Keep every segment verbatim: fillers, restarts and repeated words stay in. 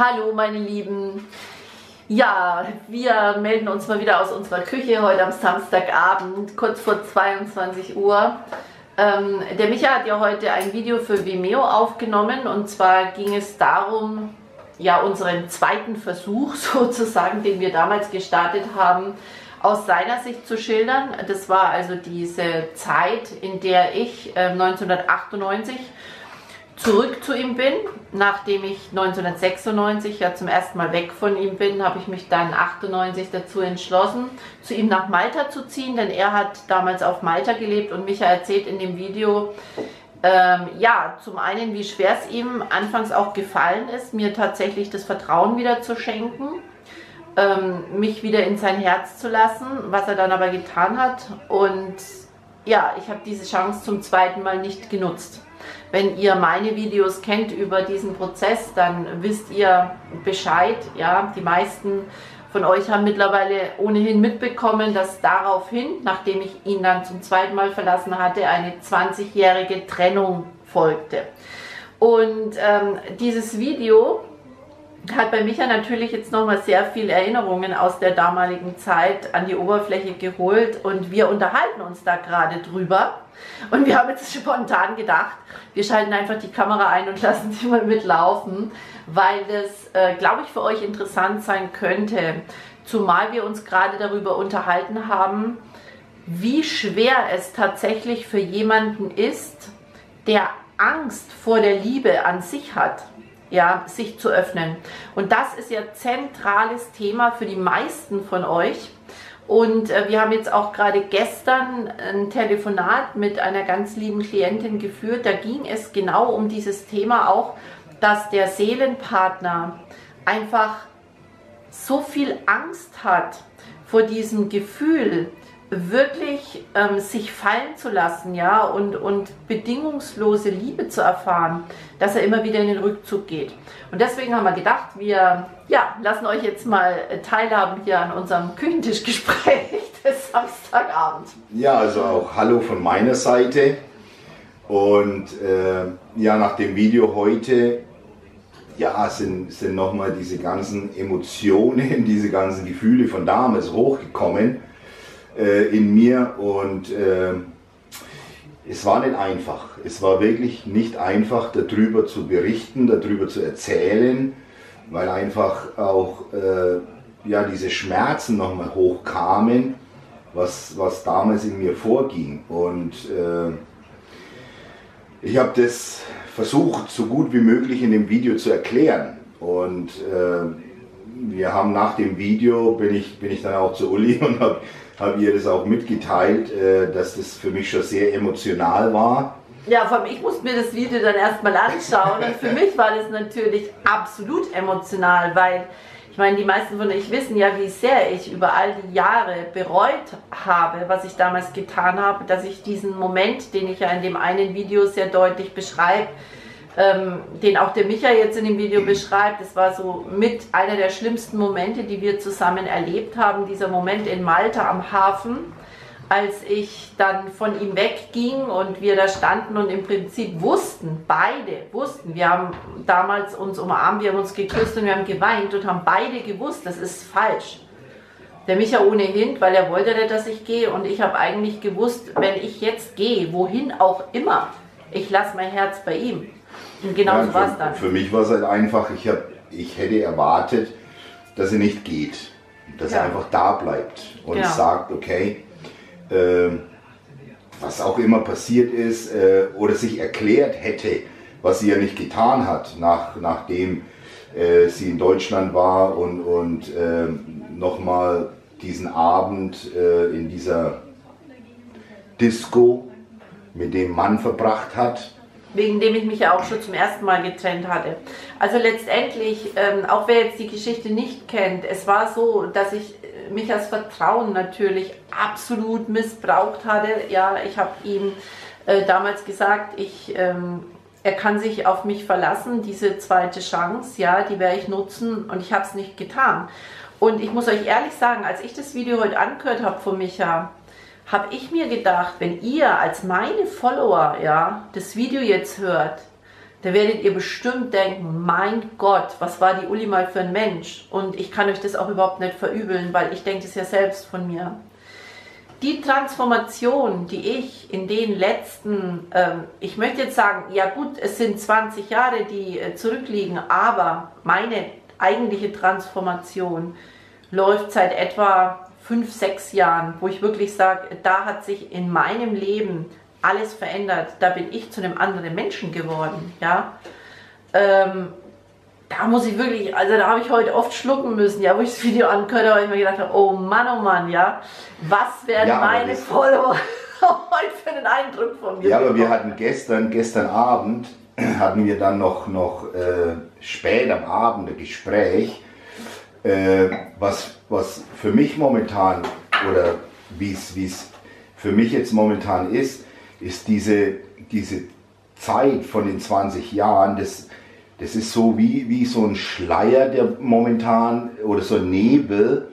Hallo meine Lieben, ja, wir melden uns mal wieder aus unserer Küche heute am Samstagabend, kurz vor zweiundzwanzig Uhr. Ähm, der Micha hat ja heute ein Video für Vimeo aufgenommen und zwar ging es darum, ja, unseren zweiten Versuch sozusagen, den wir damals gestartet haben, aus seiner Sicht zu schildern. Das war also diese Zeit, in der ich äh, neunzehnhundertachtundneunzig zurück zu ihm bin. Nachdem ich neunzehnhundertsechsundneunzig ja zum ersten Mal weg von ihm bin, habe ich mich dann achtundneunzig dazu entschlossen, zu ihm nach Malta zu ziehen, denn er hat damals auf Malta gelebt und Micha erzählt in dem Video, ähm, ja, zum einen, wie schwer es ihm anfangs auch gefallen ist, mir tatsächlich das Vertrauen wieder zu schenken, ähm, mich wieder in sein Herz zu lassen, was er dann aber getan hat. Und ja, ich habe diese Chance zum zweiten Mal nicht genutzt. Wenn ihr meine Videos kennt über diesen Prozess, dann wisst ihr Bescheid. Ja, die meisten von euch haben mittlerweile ohnehin mitbekommen, dass daraufhin, nachdem ich ihn dann zum zweiten Mal verlassen hatte, eine zwanzigjährige Trennung folgte. Und ähm, dieses Video hat bei Micha natürlich jetzt nochmal sehr viele Erinnerungen aus der damaligen Zeit an die Oberfläche geholt und wir unterhalten uns da gerade drüber. Und wir haben jetzt spontan gedacht, wir schalten einfach die Kamera ein und lassen sie mal mitlaufen, weil das, äh, glaube ich, für euch interessant sein könnte. Zumal wir uns gerade darüber unterhalten haben, wie schwer es tatsächlich für jemanden ist, der Angst vor der Liebe an sich hat. Ja, sich zu öffnen. Und das ist ja zentrales Thema für die meisten von euch. Und äh, wir haben jetzt auch gerade gestern ein Telefonat mit einer ganz lieben Klientin geführt. Da ging es genau um dieses Thema auch, dass der Seelenpartner einfach so viel Angst hat vor diesem Gefühl, wirklich ähm, sich fallen zu lassen, ja, und, und bedingungslose Liebe zu erfahren, dass er immer wieder in den Rückzug geht. Und deswegen haben wir gedacht, wir ja, lassen euch jetzt mal teilhaben hier an unserem Küchentischgespräch des Samstagabends. Ja, also auch Hallo von meiner Seite. Und äh, ja, nach dem Video heute, ja, sind, sind nochmal diese ganzen Emotionen, diese ganzen Gefühle von damals hochgekommen in mir und äh, es war nicht einfach. Es war wirklich nicht einfach, darüber zu berichten, darüber zu erzählen, weil einfach auch äh, ja, diese Schmerzen nochmal hochkamen, was, was damals in mir vorging. Und äh, ich habe das versucht, so gut wie möglich in dem Video zu erklären. Und äh, wir haben nach dem Video, bin ich, bin ich dann auch zu Uli und habe habe ihr das auch mitgeteilt, dass das für mich schon sehr emotional war. Ja, vor allem ich musste mir das Video dann erstmal anschauen und für mich war das natürlich absolut emotional, weil ich meine, die meisten von euch wissen ja, wie sehr ich über all die Jahre bereut habe, was ich damals getan habe, dass ich diesen Moment, den ich ja in dem einen Video sehr deutlich beschreibe, ähm, den auch der Micha jetzt in dem Video beschreibt, das war so mit einer der schlimmsten Momente, die wir zusammen erlebt haben, dieser Moment in Malta am Hafen, als ich dann von ihm wegging und wir da standen und im Prinzip wussten, beide wussten, wir haben damals uns umarmt, wir haben uns geküsst und wir haben geweint und haben beide gewusst, das ist falsch. Der Micha ohnehin, weil er wollte nicht, dass ich gehe und ich habe eigentlich gewusst, wenn ich jetzt gehe, wohin auch immer, ich lasse mein Herz bei ihm. Und genau ja, so war es dann. Für mich war es halt einfach, ich, hab, ich hätte erwartet, dass er nicht geht. Dass ja. er einfach da bleibt und ja. sagt, okay, äh, was auch immer passiert ist äh, oder sich erklärt hätte, was sie ja nicht getan hat, nach, nachdem äh, sie in Deutschland war und, und äh, nochmal diesen Abend äh, in dieser Disco mit dem Mann verbracht hat. Wegen dem ich mich ja auch schon zum ersten Mal getrennt hatte. Also letztendlich, ähm, auch wer jetzt die Geschichte nicht kennt, es war so, dass ich mich als Vertrauen natürlich absolut missbraucht hatte. Ja, ich habe ihm äh, damals gesagt, ich, ähm, er kann sich auf mich verlassen, diese zweite Chance, ja, die werde ich nutzen und ich habe es nicht getan. Und ich muss euch ehrlich sagen, als ich das Video heute angehört habe von Micha, habe ich mir gedacht, wenn ihr als meine Follower ja, das Video jetzt hört, Da werdet ihr bestimmt denken, mein Gott, was war die Uli mal für ein Mensch? Und ich kann euch das auch überhaupt nicht verübeln, weil ich denke das ja selbst von mir. Die Transformation, die ich in den letzten, ähm, ich möchte jetzt sagen, ja gut, es sind zwanzig Jahre, die äh, zurückliegen, aber meine eigentliche Transformation läuft seit etwa fünf, sechs Jahren, wo ich wirklich sage, da hat sich in meinem Leben alles verändert, da bin ich zu einem anderen Menschen geworden, ja. Ähm, Da muss ich wirklich, also da habe ich heute oft schlucken müssen, ja, wo ich das Video ankörte, weil ich mir gedacht habe, oh Mann, oh Mann, ja, was werden ja, meine Follower heute für einen Eindruck von mir? Ja, aber wir hatten gestern, gestern Abend, hatten wir dann noch, noch äh, spät am Abend ein Gespräch, äh, was, was für mich momentan, oder wie es für mich jetzt momentan ist, ist diese, diese Zeit von den zwanzig Jahren, das... Das ist so wie, wie so ein Schleier, der momentan, oder so ein Nebel,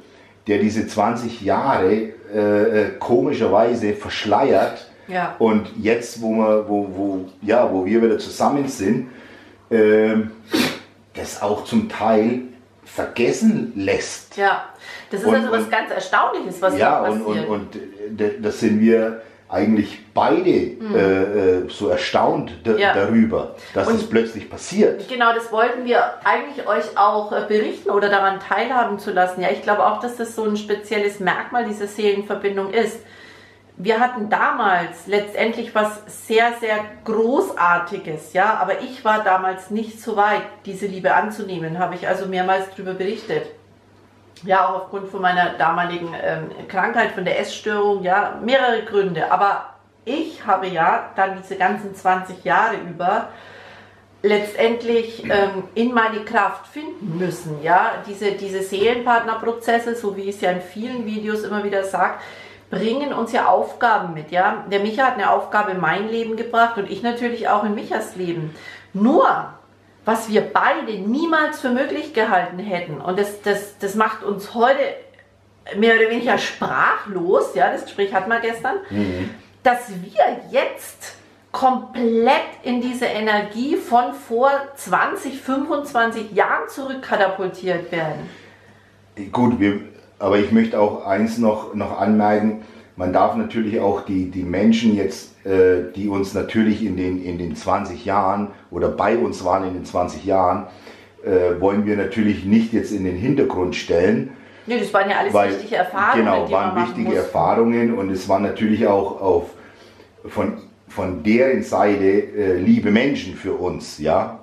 der diese zwanzig Jahre äh, komischerweise verschleiert. Ja. Und jetzt, wo wir, wo, wo, ja, wo wir wieder zusammen sind, äh, das auch zum Teil vergessen lässt. Ja, das ist und, also was und, ganz Erstaunliches, was ja, da passiert. Ja, und, und, und das sind wir... eigentlich beide mhm. äh, so erstaunt ja. darüber, dass und es plötzlich passiert. Genau, das wollten wir eigentlich euch auch berichten oder daran teilhaben zu lassen. Ja, ich glaube auch, dass das so ein spezielles Merkmal dieser Seelenverbindung ist. Wir hatten damals letztendlich was sehr, sehr Großartiges, ja, aber ich war damals nicht so weit, diese Liebe anzunehmen, habe ich also mehrmals darüber berichtet. Ja, auch aufgrund von meiner damaligen ähm, Krankheit, von der Essstörung, ja, mehrere Gründe. Aber ich habe ja dann diese ganzen zwanzig Jahre über letztendlich ähm, in meine Kraft finden müssen, ja. Diese, diese Seelenpartnerprozesse, so wie ich es ja in vielen Videos immer wieder sage, bringen uns ja Aufgaben mit, ja. Der Micha hat eine Aufgabe in mein Leben gebracht und ich natürlich auch in Michas Leben. Nur... was wir beide niemals für möglich gehalten hätten. Und das, das, das macht uns heute mehr oder weniger sprachlos, ja, das Gespräch hatten wir gestern, mhm. dass wir jetzt komplett in diese Energie von vor zwanzig, fünfundzwanzig Jahren zurückkatapultiert werden. Gut, wir, aber ich möchte auch eins noch, noch anmerken, man darf natürlich auch die, die Menschen jetzt, äh, die uns natürlich in den, in den zwanzig Jahren oder bei uns waren in den zwanzig Jahren, äh, wollen wir natürlich nicht jetzt in den Hintergrund stellen. Nee, das waren ja alles weil, wichtige Erfahrungen. Genau, die waren man wichtige musste. Erfahrungen und es waren natürlich auch auf, von, von deren Seite äh, liebe Menschen für uns, ja.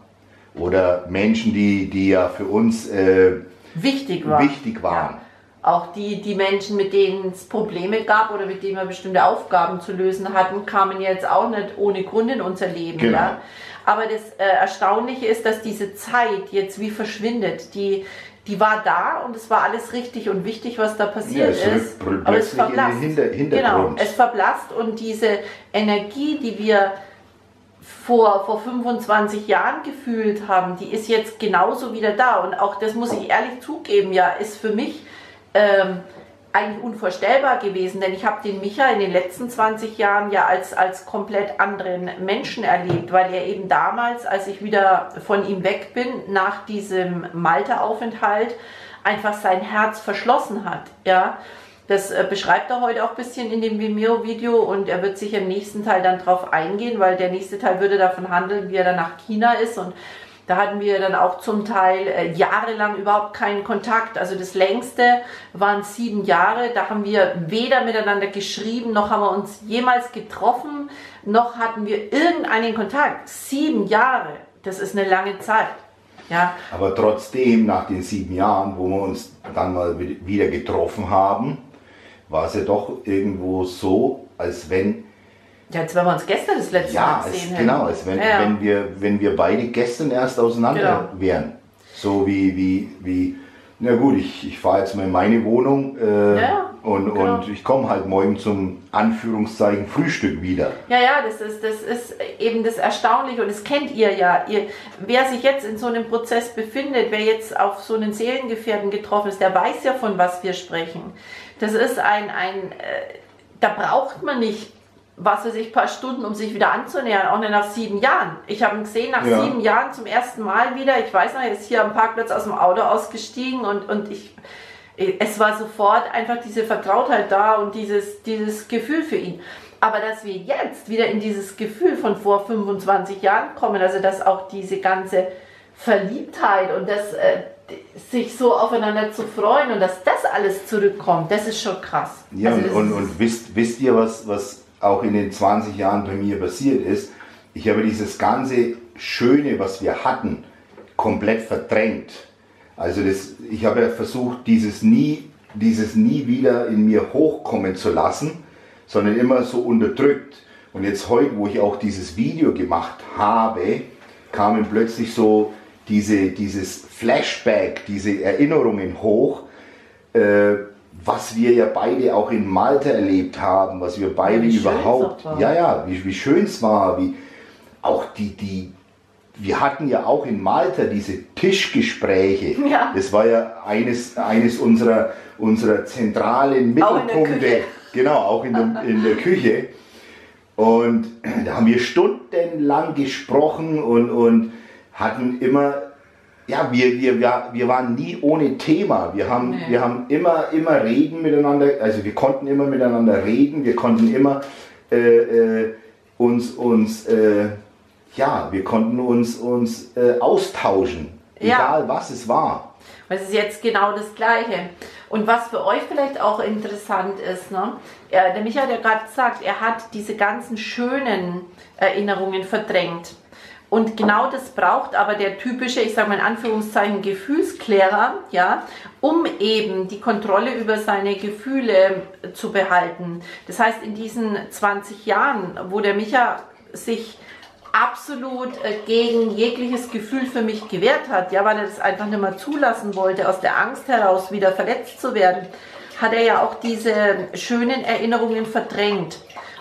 Oder Menschen, die, die ja für uns äh, wichtig waren. Wichtig waren. Ja. Auch die, die Menschen, mit denen es Probleme gab oder mit denen wir bestimmte Aufgaben zu lösen hatten, kamen jetzt auch nicht ohne Grund in unser Leben. Genau. Ja? Aber das äh, Erstaunliche ist, dass diese Zeit jetzt wie verschwindet. Die, die war da und es war alles richtig und wichtig, was da passiert ja, es ist. Aber es verblasst. In den Hinter Hintergrund. Genau, es verblasst und diese Energie, die wir vor, vor fünfundzwanzig Jahren gefühlt haben, die ist jetzt genauso wieder da. Und auch das muss ich ehrlich zugeben, ja, ist für mich... Ähm, eigentlich unvorstellbar gewesen, denn ich habe den Micha in den letzten zwanzig Jahren ja als, als komplett anderen Menschen erlebt, weil er eben damals, als ich wieder von ihm weg bin, nach diesem Malta-Aufenthalt einfach sein Herz verschlossen hat. Ja? Das äh, beschreibt er heute auch ein bisschen in dem Vimeo-Video und er wird sich im nächsten Teil dann drauf eingehen, weil der nächste Teil würde davon handeln, wie er dann nach China ist und da hatten wir dann auch zum Teil äh, jahrelang überhaupt keinen Kontakt. Also das längste waren sieben Jahre. Da haben wir weder miteinander geschrieben, noch haben wir uns jemals getroffen, noch hatten wir irgendeinen Kontakt. Sieben Jahre, das ist eine lange Zeit. Ja. Aber trotzdem, nach den sieben Jahren, wo wir uns dann mal wieder getroffen haben, war es ja doch irgendwo so, als wenn... Ja, als wenn wir uns gestern das letzte ja, Mal gesehen hätten. Genau, als wenn, ja, ja. wenn, wir, wenn wir beide gestern erst auseinander genau. wären. So wie, wie, wie, na gut, ich, ich fahre jetzt mal in meine Wohnung äh, ja, und, genau. und ich komme halt morgen zum Anführungszeichen Frühstück wieder. Ja, ja, das ist, das ist eben das Erstaunliche und das kennt ihr ja. Ihr, wer sich jetzt in so einem Prozess befindet, wer jetzt auf so einen Seelengefährten getroffen ist, der weiß ja, von was wir sprechen. Das ist ein, ein äh, da braucht man nicht was weiß ich, ein paar Stunden, um sich wieder anzunähern, auch nach sieben Jahren. Ich habe ihn gesehen, nach ja. sieben Jahren zum ersten Mal wieder, ich weiß noch, er ist hier am Parkplatz aus dem Auto ausgestiegen und, und ich, es war sofort einfach diese Vertrautheit da und dieses, dieses Gefühl für ihn. Aber dass wir jetzt wieder in dieses Gefühl von vor fünfundzwanzig Jahren kommen, also dass auch diese ganze Verliebtheit und das, äh, sich so aufeinander zu freuen und dass das alles zurückkommt, das ist schon krass. Ja, also und, und, und wisst, wisst ihr, was, was auch in den zwanzig Jahren bei mir passiert ist? Ich habe dieses ganze Schöne, was wir hatten, komplett verdrängt. Also das, ich habe versucht, dieses nie, dieses nie wieder in mir hochkommen zu lassen, sondern immer so unterdrückt. Und jetzt heute, wo ich auch dieses Video gemacht habe, kamen plötzlich so diese, dieses Flashback, diese Erinnerungen hoch, äh, was wir ja beide auch in Malta erlebt haben, was wir beide ja, überhaupt, ja ja, wie, wie schön es war, wie auch die, die, wir hatten ja auch in Malta diese Tischgespräche, ja. Das war ja eines, eines unserer, unserer zentralen Mittelpunkte, genau, auch in der, in der Küche. Und da haben wir stundenlang gesprochen und, und hatten immer, ja, wir, wir, wir waren nie ohne Thema. Wir haben, nee. wir haben immer, immer reden miteinander, also wir konnten immer miteinander reden, wir konnten immer äh, äh, uns, uns äh, ja, wir konnten uns, uns äh, austauschen, ja. Egal was es war. Es ist jetzt genau das Gleiche. Und was für euch vielleicht auch interessant ist, ne? Der Michael hat ja gerade gesagt, er hat diese ganzen schönen Erinnerungen verdrängt. Und genau das braucht aber der typische, ich sage mal in Anführungszeichen, Gefühlsklärer, ja, um eben die Kontrolle über seine Gefühle zu behalten. Das heißt, in diesen zwanzig Jahren, wo der Michael sich absolut gegen jegliches Gefühl für mich gewehrt hat, ja, weil er das einfach nicht mehr zulassen wollte, aus der Angst heraus wieder verletzt zu werden, hat er ja auch diese schönen Erinnerungen verdrängt.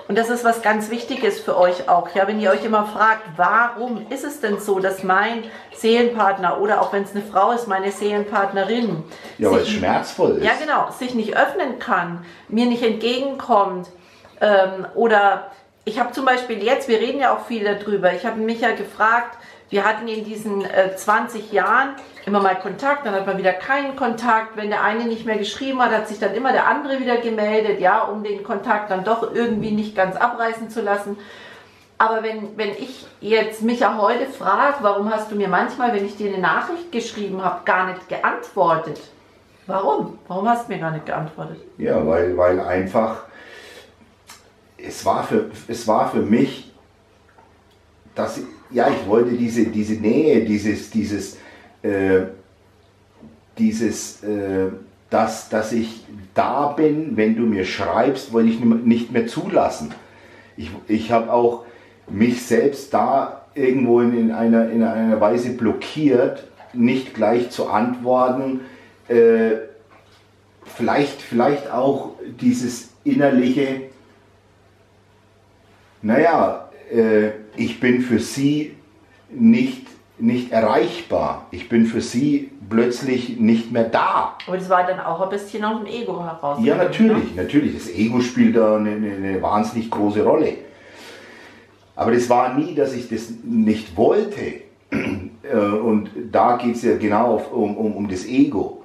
Und das ist was ganz Wichtiges für euch auch, ja, wenn ihr euch immer fragt, warum ist es denn so, dass mein Seelenpartner oder auch wenn es eine Frau ist, meine Seelenpartnerin, ja, sich, weil es schmerzvoll ist. Ja, genau, sich nicht öffnen kann, mir nicht entgegenkommt ähm, oder ich habe zum Beispiel jetzt, wir reden ja auch viel darüber, ich habe mich ja gefragt, wir hatten in diesen äh, zwanzig Jahren immer mal Kontakt, dann hat man wieder keinen Kontakt, wenn der eine nicht mehr geschrieben hat, hat sich dann immer der andere wieder gemeldet, ja, um den Kontakt dann doch irgendwie nicht ganz abreißen zu lassen. Aber wenn, wenn ich jetzt mich ja heute frage, warum hast du mir manchmal, wenn ich dir eine Nachricht geschrieben habe, gar nicht geantwortet? Warum? Warum hast du mir gar nicht geantwortet? Ja, weil, weil einfach... Es war, für, es war für mich, dass ich, ja, ich wollte diese, diese Nähe, dieses, dieses, äh, dieses äh, dass, dass ich da bin, wenn du mir schreibst, wollte ich nicht mehr zulassen. Ich, ich habe auch mich selbst da irgendwo in, in, einer, in einer Weise blockiert, nicht gleich zu antworten. Äh, vielleicht, vielleicht auch dieses innerliche... Naja, äh, ich bin für sie nicht, nicht erreichbar. Ich bin für sie plötzlich nicht mehr da. Und es war dann auch ein bisschen aus dem Ego heraus. Ja, natürlich, ne? natürlich. Das Ego spielt da eine, eine, eine wahnsinnig große Rolle. Aber das war nie, dass ich das nicht wollte. Und da geht es ja genau auf, um, um, um das Ego.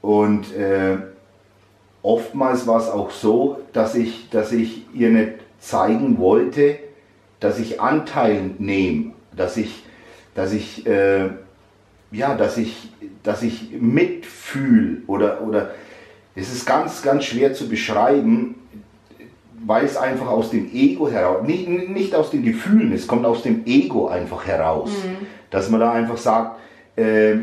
Und äh, oftmals war es auch so, dass ich, dass ich ihr nicht zeigen wollte, dass ich Anteil nehme, dass ich, dass ich, äh, ja, dass ich, dass ich mitfühle oder, oder, es ist ganz, ganz schwer zu beschreiben, weil es einfach aus dem Ego heraus, nicht, nicht aus den Gefühlen, es kommt aus dem Ego einfach heraus, mhm. dass man da einfach sagt, äh,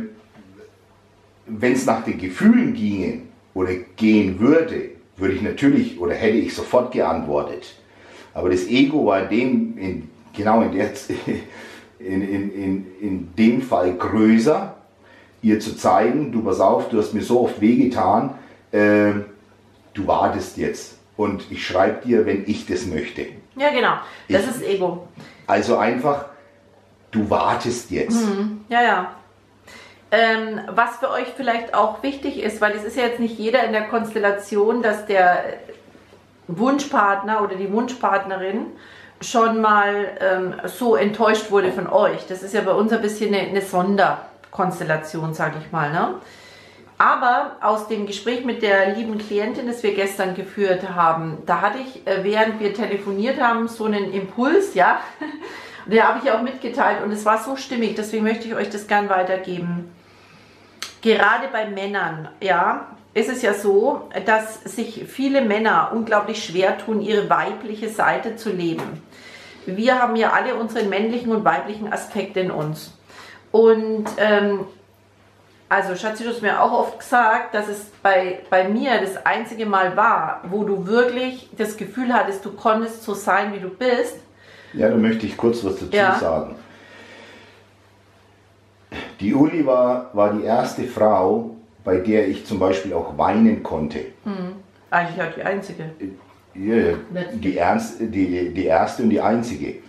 wenn es nach den Gefühlen ginge oder gehen würde, würde ich natürlich oder hätte ich sofort geantwortet. Aber das Ego war in dem, in, genau in, der, in, in, in, in dem Fall größer, ihr zu zeigen, du pass auf, du hast mir so oft wehgetan, äh, du wartest jetzt und ich schreibe dir, wenn ich das möchte. Ja genau, das ich, ist Ego. Also einfach, du wartest jetzt. Mhm. Ja, ja. Ähm, was für euch vielleicht auch wichtig ist, weil es ist ja jetzt nicht jeder in der Konstellation, dass der... Wunschpartner oder die Wunschpartnerin schon mal ähm, so enttäuscht wurde von euch. Das ist ja bei uns ein bisschen eine, eine Sonderkonstellation, sage ich mal, ne? Aber aus dem Gespräch mit der lieben Klientin, das wir gestern geführt haben, da hatte ich, während wir telefoniert haben, so einen Impuls, ja, den habe ich auch mitgeteilt und es war so stimmig, deswegen möchte ich euch das gern weitergeben. Gerade bei Männern, ja, ist es ja so, dass sich viele Männer unglaublich schwer tun, ihre weibliche Seite zu leben. Wir haben ja alle unseren männlichen und weiblichen Aspekt in uns. Und ähm, also Schatzi, du hast mir auch oft gesagt, dass es bei, bei mir das einzige Mal war, wo du wirklich das Gefühl hattest, du konntest so sein, wie du bist. Ja, da möchte ich kurz was dazu ja. sagen. Die Uli war, war die erste Frau, bei der ich zum Beispiel auch weinen konnte. Mhm. Eigentlich auch die einzige. Ja, die, ernst, die, die erste und die einzige.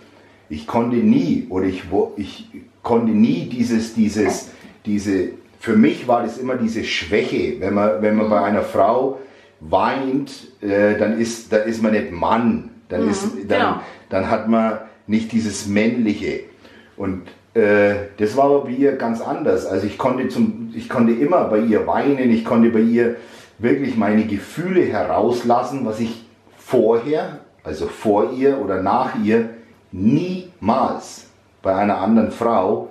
Ich konnte nie, oder ich, ich konnte nie dieses, dieses, diese... Für mich war das immer diese Schwäche, wenn man, wenn man mhm. bei einer Frau weint, äh, dann, ist, dann ist man nicht Mann, dann, mhm, ist, dann, genau. dann hat man nicht dieses Männliche. Und äh, das war bei ihr ganz anders. Also ich konnte, zum, ich konnte immer bei ihr weinen, ich konnte bei ihr wirklich meine Gefühle herauslassen, was ich vorher, also vor ihr oder nach ihr, niemals bei einer anderen Frau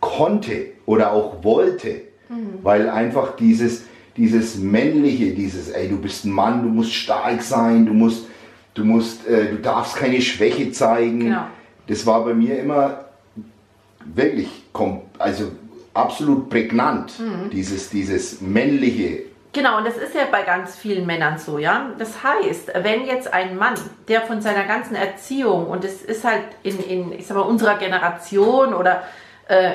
konnte oder auch wollte, mhm. weil einfach dieses, dieses Männliche, dieses, ey, du bist ein Mann, du musst stark sein, du musst, du musst, äh, du darfst keine Schwäche zeigen. Genau. Das war bei mir immer wirklich, also absolut prägnant, mhm. dieses, dieses Männliche. Genau, und das ist ja bei ganz vielen Männern so, ja. Das heißt, wenn jetzt ein Mann, der von seiner ganzen Erziehung, und es ist halt in, in, ich sag mal, unserer Generation oder äh,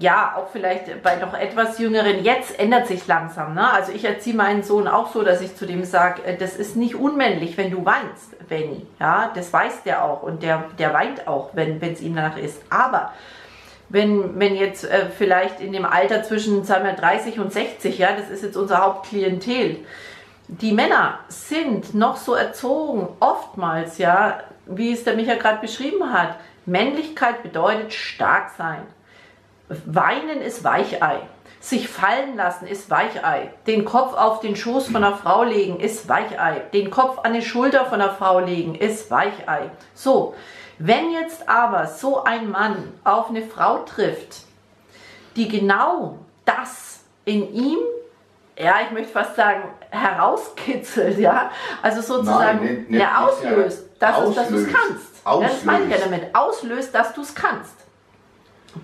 ja, auch vielleicht bei noch etwas Jüngeren, jetzt ändert sich langsam, ne? Also ich erziehe meinen Sohn auch so, dass ich zu dem sage, das ist nicht unmännlich, wenn du weinst, Benny. Ja, das weiß der auch und der, der weint auch, wenn es ihm danach ist. Aber wenn, wenn jetzt äh, vielleicht in dem Alter zwischen, sagen wir, dreißig und sechzig, ja, das ist jetzt unser Hauptklientel, die Männer sind noch so erzogen, oftmals, ja, wie es der Michael gerade beschrieben hat, Männlichkeit bedeutet stark sein. Weinen ist Weichei, sich fallen lassen ist Weichei, den Kopf auf den Schoß von einer Frau legen ist Weichei, den Kopf an die Schulter von einer Frau legen ist Weichei. So, wenn jetzt aber so ein Mann auf eine Frau trifft, die genau das in ihm, ja, ich möchte fast sagen, herauskitzelt, ja, also sozusagen, Nein, nicht, nicht, der auslöst, ja, dass, dass du es kannst, auslöst. Das meine ich ja damit, auslöst, dass du es kannst.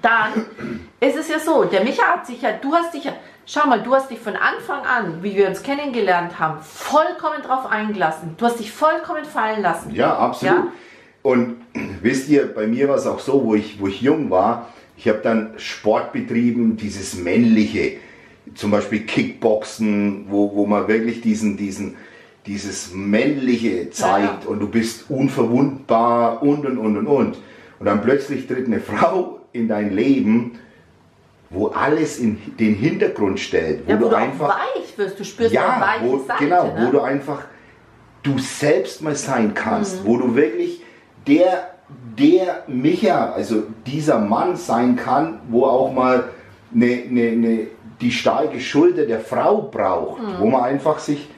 Dann ist es ja so, der Micha hat sich ja, du hast dich ja, schau mal, du hast dich von Anfang an, wie wir uns kennengelernt haben, vollkommen drauf eingelassen. Du hast dich vollkommen fallen lassen. Ja, absolut. Ja? Und wisst ihr, bei mir war es auch so, wo ich, wo ich jung war, ich habe dann Sport betrieben, dieses Männliche, zum Beispiel Kickboxen, wo, wo man wirklich diesen, diesen, dieses Männliche zeigt, ja, ja. und du bist unverwundbar und und und und und. Und dann plötzlich tritt eine Frau in dein Leben, wo alles in den Hintergrund stellt, wo, ja, wo du, du einfach weich wirst, du spürst ja, weiche wo, Seite, genau, ne? wo du einfach du selbst mal sein kannst, mhm. wo du wirklich der der Micha, also dieser Mann sein kann, wo auch mal ne, ne, ne, die starke Schulter der Frau braucht, mhm. wo man einfach sich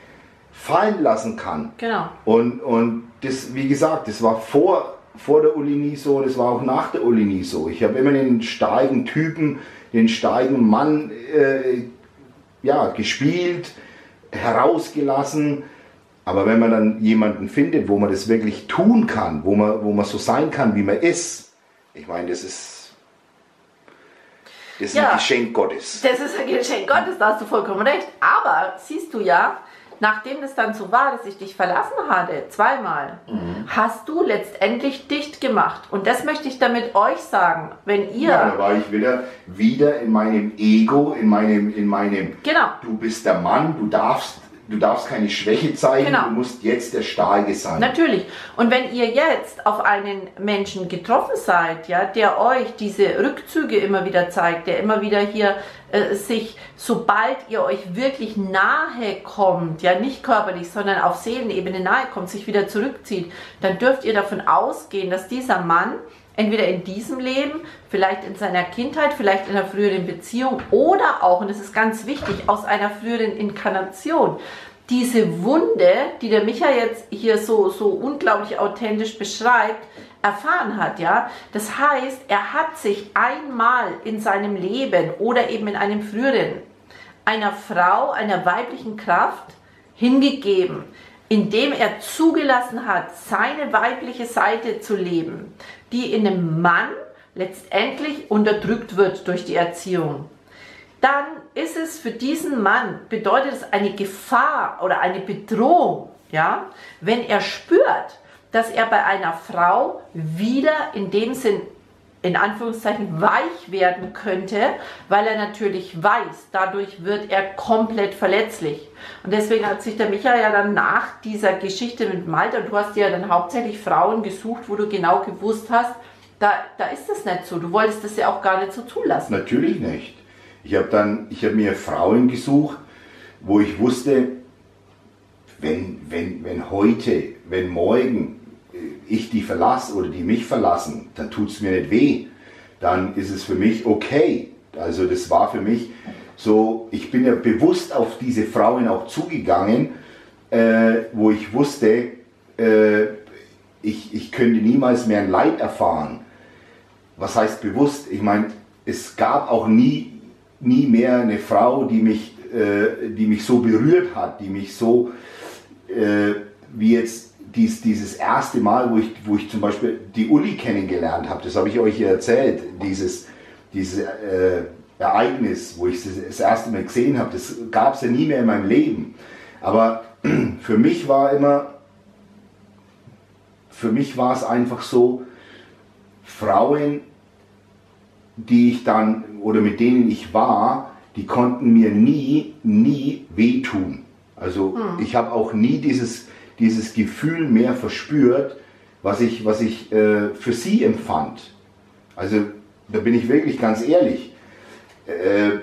fallen lassen kann. Genau. Und und das, wie gesagt, das war vor vor der Uli nie so, das war auch nach der Uli nie so. Ich habe immer den starken Typen, den starken Mann äh, ja, gespielt, herausgelassen. Aber wenn man dann jemanden findet, wo man das wirklich tun kann, wo man, wo man so sein kann, wie man ist, ich meine, das ist, das ist ja, ein Geschenk Gottes. Das ist ein Geschenk Gottes, da hast du vollkommen recht. Aber siehst du ja, nachdem das dann so war, dass ich dich verlassen hatte, zweimal, mhm. hast du letztendlich dicht gemacht. Und das möchte ich damit euch sagen, wenn ihr... Ja, da war ich wieder, wieder in meinem Ego, in meinem, in meinem... Genau. Du bist der Mann, du darfst, du darfst keine Schwäche zeigen, genau. Du musst jetzt der Starke sein. Natürlich. Und wenn ihr jetzt auf einen Menschen getroffen seid, ja, der euch diese Rückzüge immer wieder zeigt, der immer wieder hier äh, sich, sobald ihr euch wirklich nahe kommt, ja, nicht körperlich, sondern auf Seelenebene nahe kommt, sich wieder zurückzieht, dann dürft ihr davon ausgehen, dass dieser Mann entweder in diesem Leben, vielleicht in seiner Kindheit, vielleicht in einer früheren Beziehung oder auch, und das ist ganz wichtig, aus einer früheren Inkarnation. Diese Wunde, die der Micha jetzt hier so, so unglaublich authentisch beschreibt, erfahren hat, ja. Das heißt, er hat sich einmal in seinem Leben oder eben in einem früheren, einer Frau, einer weiblichen Kraft hingegeben, indem er zugelassen hat, seine weibliche Seite zu leben, die in einem Mann letztendlich unterdrückt wird durch die Erziehung. Dann ist es für diesen Mann, bedeutet es eine Gefahr oder eine Bedrohung, ja, wenn er spürt, dass er bei einer Frau wieder in dem Sinn, in Anführungszeichen, weich werden könnte, weil er natürlich weiß, dadurch wird er komplett verletzlich. Und deswegen hat sich der Michael ja dann nach dieser Geschichte mit Malta, du hast ja dann hauptsächlich Frauen gesucht, wo du genau gewusst hast, da, da ist das nicht so, du wolltest das ja auch gar nicht so zulassen. Natürlich nicht. Ich habe dann, ich habe mir Frauen gesucht, wo ich wusste, wenn, wenn, wenn heute, wenn morgen ich die verlasse oder die mich verlassen, dann tut es mir nicht weh. Dann ist es für mich okay. Also das war für mich so, ich bin ja bewusst auf diese Frauen auch zugegangen, äh, wo ich wusste, äh, ich, ich könnte niemals mehr ein Leid erfahren. Was heißt bewusst? Ich meine, es gab auch nie, nie mehr eine Frau, die mich, äh, die mich so berührt hat, die mich so, äh, wie jetzt, Dies, dieses erste Mal, wo ich, wo ich zum Beispiel die Uli kennengelernt habe, das habe ich euch ja erzählt, dieses, dieses äh, Ereignis, wo ich es das erste Mal gesehen habe, das gab es ja nie mehr in meinem Leben. Aber für mich war immer, für mich war es einfach so, Frauen, die ich dann, oder mit denen ich war, die konnten mir nie, nie wehtun. Also hm. ich habe auch nie dieses... dieses Gefühl mehr verspürt, was ich, was ich äh, für sie empfand. Also da bin ich wirklich ganz ehrlich. Äh,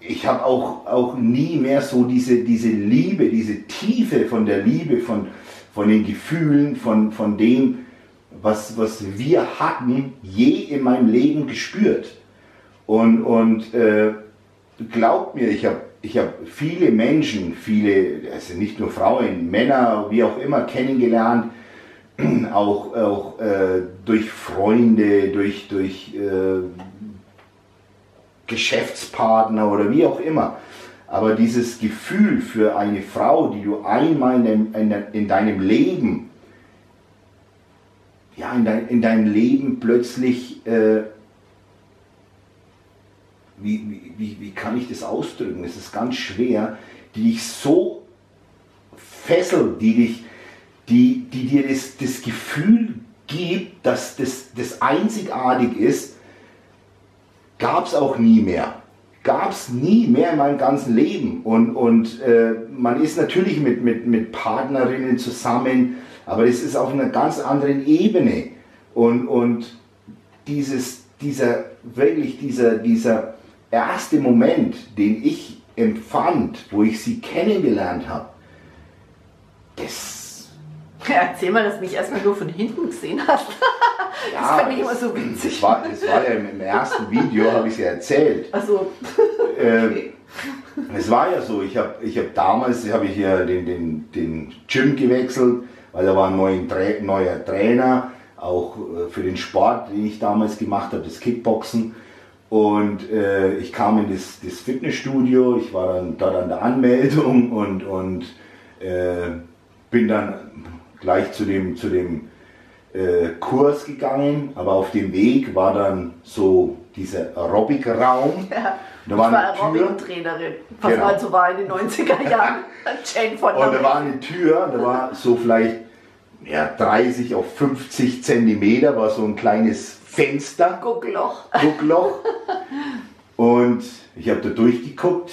ich habe auch, auch nie mehr so diese, diese Liebe, diese Tiefe von der Liebe, von, von den Gefühlen, von, von dem, was, was wir hatten, je in meinem Leben gespürt. Und, und äh, glaubt mir, ich habe Ich habe viele Menschen, viele, also nicht nur Frauen, Männer, wie auch immer, kennengelernt, auch, auch äh, durch Freunde, durch, durch äh, Geschäftspartner oder wie auch immer. Aber dieses Gefühl für eine Frau, die du einmal in, in, in deinem Leben, ja, in, dein, in deinem Leben plötzlich... Äh, Wie, wie, wie kann ich das ausdrücken? Es ist ganz schwer, die dich so fesseln, die, dich, die, die dir das, das Gefühl gibt, dass das, das einzigartig ist, gab es auch nie mehr. Gab es nie mehr in meinem ganzen Leben. Und, und äh, man ist natürlich mit, mit, mit Partnerinnen zusammen, aber das ist auf einer ganz anderen Ebene. Und, und dieses, dieser, wirklich dieser, dieser erste Moment, den ich empfand, wo ich sie kennengelernt habe, das... Erzähl mal, dass du mich erstmal nur von hinten gesehen hast. Das ja, fand ich immer so witzig. Das war, das war ja im ersten Video, habe ich es ja erzählt. Ach so. Okay. Ähm, es war ja so, ich habe ich hab damals hab ich ja den, den, den Gym gewechselt, weil da war ein neuer, Tra- neuer Trainer, auch für den Sport, den ich damals gemacht habe, das Kickboxen. Und äh, ich kam in das, das Fitnessstudio, ich war dann dort an der Anmeldung und, und äh, bin dann gleich zu dem, zu dem äh, Kurs gegangen, aber auf dem Weg war dann so dieser Aerobic-Raum. Ja, da war ich war Aerobic-Trainerin, was genau. Mal so war in den neunziger Jahren. Jane von und da war eine Tür, da war so vielleicht ja, dreißig auf fünfzig Zentimeter, war so ein kleines Fenster, Guckloch. Guckloch. Und ich habe da durchgeguckt.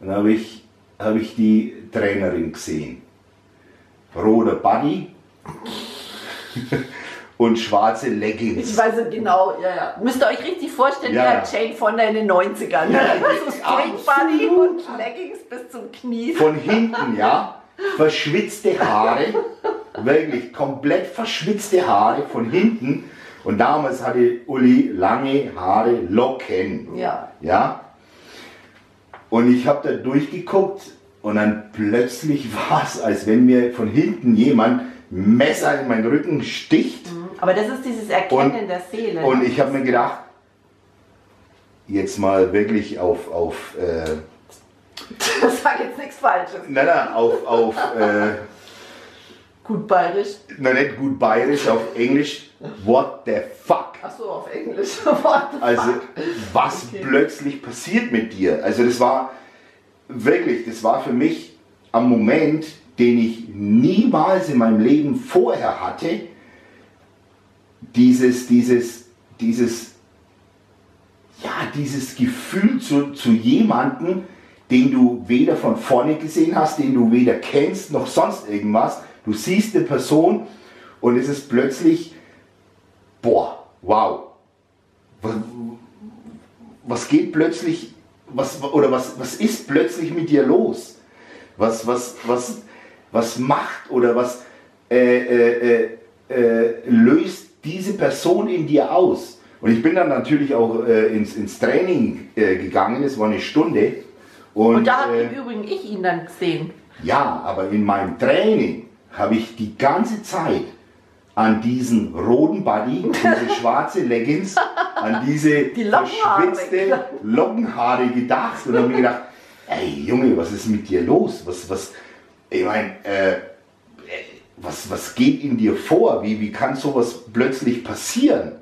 Dann habe ich habe ich die Trainerin gesehen. Roter Buddy und schwarze Leggings. Ich weiß genau, ja, ja. Müsst ihr euch richtig vorstellen, ja, ja. Jane Fonda in den neunzigern. Ja, so Straight Buddy und Leggings bis zum Knie. Von hinten, ja. Verschwitzte Haare, wirklich komplett verschwitzte Haare von hinten. Und damals hatte Uli lange Haare, Locken. Ja. Ja? Und ich habe da durchgeguckt und dann plötzlich war es, als wenn mir von hinten jemand Messer in meinen Rücken sticht. Aber das ist dieses Erkennen und, der Seele. Und ich habe mir gedacht, jetzt mal wirklich auf... auf äh, das sag jetzt nichts Falsches. Nein, nein, auf... auf äh, gut bayerisch? Nein, nicht gut bayerisch, auf Englisch. What the fuck? Ach so, auf Englisch. What the also, fuck? Was okay. plötzlich passiert mit dir? Also das war wirklich, das war für mich am Moment, den ich niemals in meinem Leben vorher hatte, dieses, dieses, dieses, ja, dieses Gefühl zu, zu jemandem, den du weder von vorne gesehen hast, den du weder kennst, noch sonst irgendwas. Du siehst eine Person und es ist plötzlich, boah, wow, was geht plötzlich, was, oder was, was ist plötzlich mit dir los? Was, was, was, was macht oder was äh, äh, äh, löst diese Person in dir aus? Und ich bin dann natürlich auch äh, ins, ins Training äh, gegangen, es war eine Stunde. Und, und da habe äh, im Übrigen ich ihn dann gesehen. Ja, aber in meinem Training habe ich die ganze Zeit an diesen roten Buddy, diese schwarze Leggings, an diese die Lockenhaare verschwitzte Lockenhaare gedacht und habe mir gedacht, ey Junge, was ist mit dir los? Was, was, ich meine, äh, was, was geht in dir vor? Wie, wie kann sowas plötzlich passieren?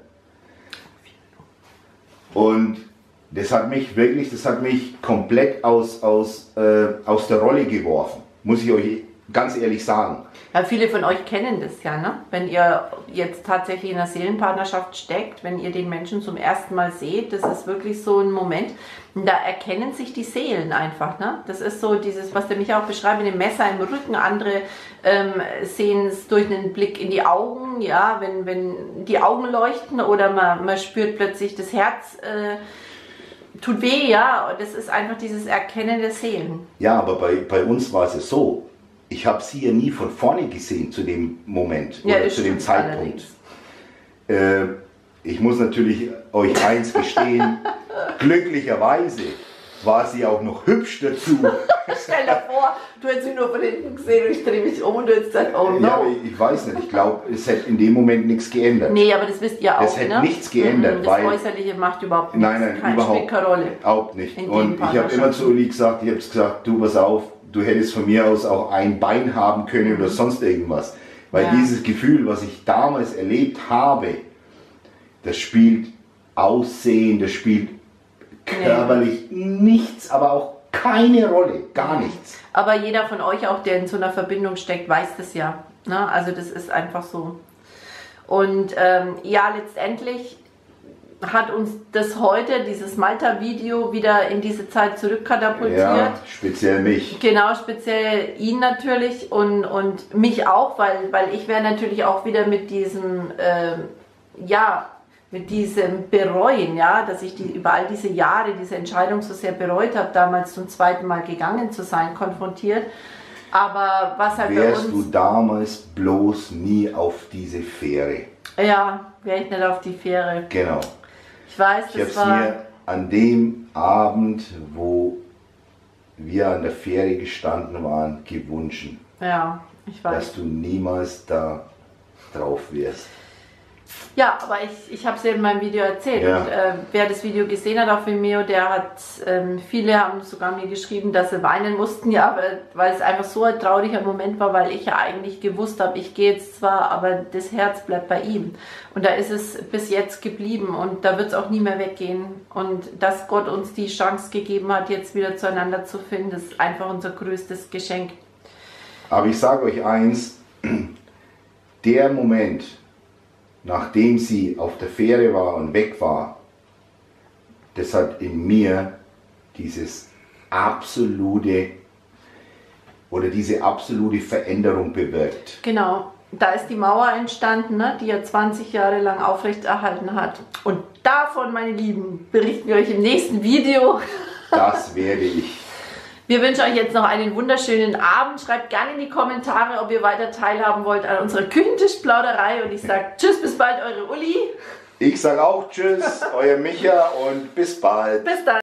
Und das hat mich wirklich, das hat mich komplett aus, aus, äh, aus der Rolle geworfen, muss ich euch ganz ehrlich sagen. Ja, viele von euch kennen das ja, ne? Wenn ihr jetzt tatsächlich in einer Seelenpartnerschaft steckt, wenn ihr den Menschen zum ersten Mal seht, das ist wirklich so ein Moment, da erkennen sich die Seelen einfach, ne? Das ist so dieses, was der Michael auch beschreibt, mit dem Messer im Rücken, andere ähm, sehen es durch einen Blick in die Augen, ja, wenn, wenn die Augen leuchten oder man, man spürt plötzlich das Herz, äh, tut weh, ja, und das ist einfach dieses Erkennen der Seelen. Ja, aber bei, bei uns war es so, ich habe sie ja nie von vorne gesehen zu dem Moment, ja, oder zu dem Zeitpunkt. Äh, ich muss natürlich euch eins gestehen, glücklicherweise war sie auch noch hübsch dazu. Stell dir vor, du hättest mich nur von hinten gesehen und ich drehe mich um und du hättest gesagt, oh no. Ja, ich, ich weiß nicht, ich glaube, es hätte in dem Moment nichts geändert. Nee, aber das wisst ihr auch, es hätte ne? nichts geändert. Mhm, das weil Äußerliche macht überhaupt nichts, nein, nein, keine überhaupt, Rolle. Überhaupt nicht. Und ich habe immer zu Uli gesagt, ich habe gesagt, du pass auf, du hättest von mir aus auch ein Bein haben können oder sonst irgendwas. Weil ja. dieses Gefühl, was ich damals erlebt habe, das spielt Aussehen, das spielt körperlich nee. nichts, aber auch keine Rolle, gar nichts. Aber jeder von euch auch, der in so einer Verbindung steckt, weiß das ja. Ne? Also das ist einfach so. Und ähm, ja, letztendlich hat uns das heute, dieses Malta-Video, wieder in diese Zeit zurückkatapultiert. Ja, speziell mich. Genau, speziell ihn natürlich und, und mich auch, weil, weil ich wäre natürlich auch wieder mit diesem, äh, ja, mit diesem Bereuen, ja, dass ich die, über all diese Jahre diese Entscheidung so sehr bereut habe, damals zum zweiten Mal gegangen zu sein, konfrontiert. Aber was halt bei uns... Wärst du damals bloß nie auf diese Fähre? Ja, wäre ich nicht auf die Fähre. Genau. Ich weiß, ich das war... mir an dem Abend, wo wir an der Fähre gestanden waren, gewünscht. Ja, ich weiß. Dass du niemals da drauf wärst. Ja, aber ich, ich habe es ja in meinem Video erzählt. Ja. Und, äh, wer das Video gesehen hat auf Vimeo, der hat, ähm, viele haben sogar mir geschrieben, dass sie weinen mussten, ja, weil, weil es einfach so ein trauriger Moment war, weil ich ja eigentlich gewusst habe, ich gehe jetzt zwar, aber das Herz bleibt bei ihm. Und da ist es bis jetzt geblieben und da wird es auch nie mehr weggehen. Und dass Gott uns die Chance gegeben hat, jetzt wieder zueinander zu finden, das ist einfach unser größtes Geschenk. Aber ich sage euch eins, der Moment... nachdem sie auf der Fähre war und weg war, das hat in mir dieses absolute oder diese absolute Veränderung bewirkt. Genau, da ist die Mauer entstanden, ne, die ja zwanzig Jahre lang aufrechterhalten hat. Und davon, meine Lieben, berichten wir euch im nächsten Video. Das werde ich. Wir wünschen euch jetzt noch einen wunderschönen Abend. Schreibt gerne in die Kommentare, ob ihr weiter teilhaben wollt an unserer Küchentischplauderei. Und ich sage tschüss, bis bald, eure Uli. Ich sage auch tschüss, euer Micha und bis bald. Bis dann.